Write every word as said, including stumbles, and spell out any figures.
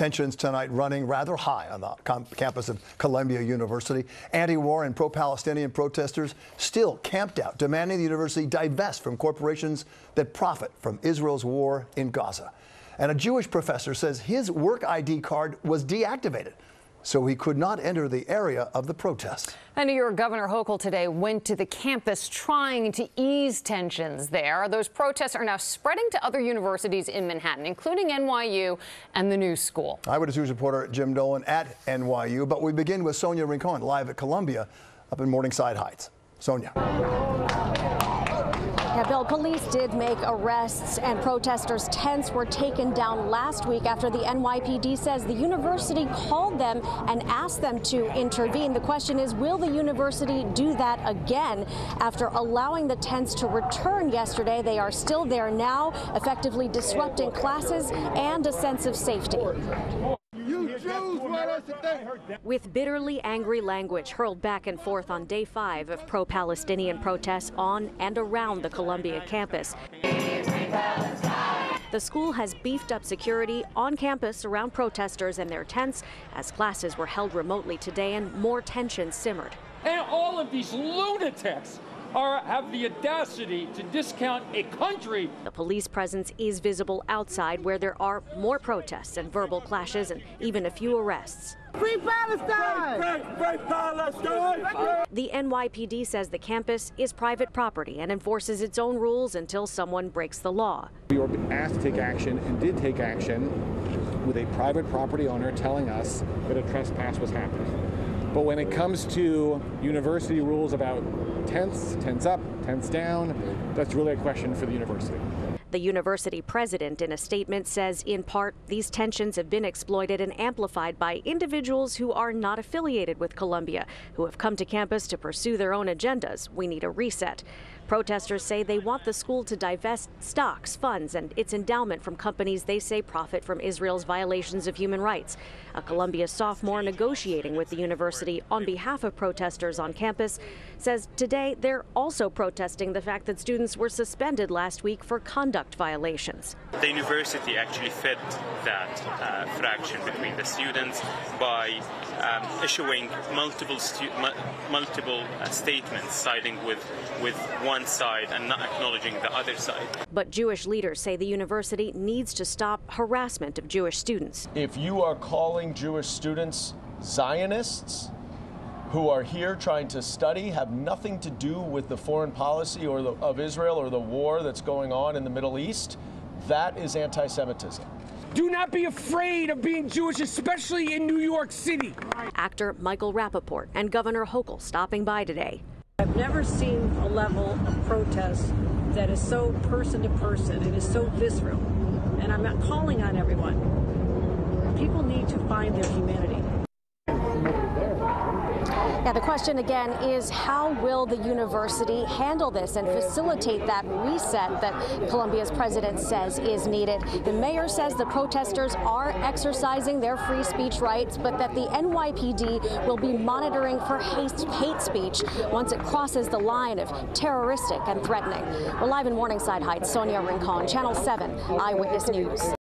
tensions tonight running rather high on the campus of Columbia University. Anti-war and pro-Palestinian protesters still camped out, demanding the university divest from corporations that profit from Israel's war in Gaza. And a Jewish professor says his work I D card was deactivated, so he could not enter the area of the protest. And New York Governor Hochul today went to the campus trying to ease tensions there. Those protests are now spreading to other universities in Manhattan, including N Y U and the New School. Eyewitness News reporter Jim Dolan at N Y U. But we begin with Sonia Rincon live at Columbia up in Morningside Heights. Sonia. Now, Bill, police did make arrests and protesters' tents were taken down last week after the N Y P D says the university called them and asked them to intervene. The question is, will the university do that again? After allowing the tents to return yesterday, they are still there now, effectively disrupting classes and a sense of safety. With bitterly angry language hurled back and forth on day five of pro-Palestinian protests on and around the Columbia campus. The school has beefed up security on campus around protesters and their tents as classes were held remotely today and more tension simmered. And all of these lunatics Are, have the audacity to discount a country. The police presence is visible outside, where there are more protests and verbal clashes and even a few arrests. Free Palestine! Free, free, free Palestine! The N Y P D says the campus is private property and enforces its own rules until someone breaks the law. We were asked to take action and did take action with a private property owner telling us that a trespass was happening. But when it comes to university rules about tents, tents up, tents down, that's really a question for the university. The university president in a statement says, in part, these tensions have been exploited and amplified by individuals who are not affiliated with Columbia, who have come to campus to pursue their own agendas. We need a reset. Protesters say they want the school to divest stocks, funds, and its endowment from companies they say profit from Israel's violations of human rights. A Columbia sophomore negotiating with the university on behalf of protesters on campus says today they're also protesting the fact that students were suspended last week for conduct violations. The university actually fed that uh, fraction between the students by um, issuing multiple stu multiple uh, statements siding with, with one side and not acknowledging the other side. But Jewish leaders say the university needs to stop harassment of Jewish students. If you are calling Jewish students Zionists who are here trying to study, have nothing to do with the foreign policy or the, of Israel or the war that's going on in the Middle East, that is anti-Semitism. Do not be afraid of being Jewish, especially in New York City. Actor Michael Rapaport and Governor Hochul stopping by today. I've never seen a level of protest that is so person to person. It is so visceral. And I'm not calling on everyone. People need to find their humanity. Now, the question again is, how will the university handle this and facilitate that reset that Columbia's president says is needed? The mayor says the protesters are exercising their free speech rights, but that the N Y P D will be monitoring for hate speech once it crosses the line of terroristic and threatening. We're live in Morningside Heights. Sonia Rincon, Channel seven, Eyewitness News.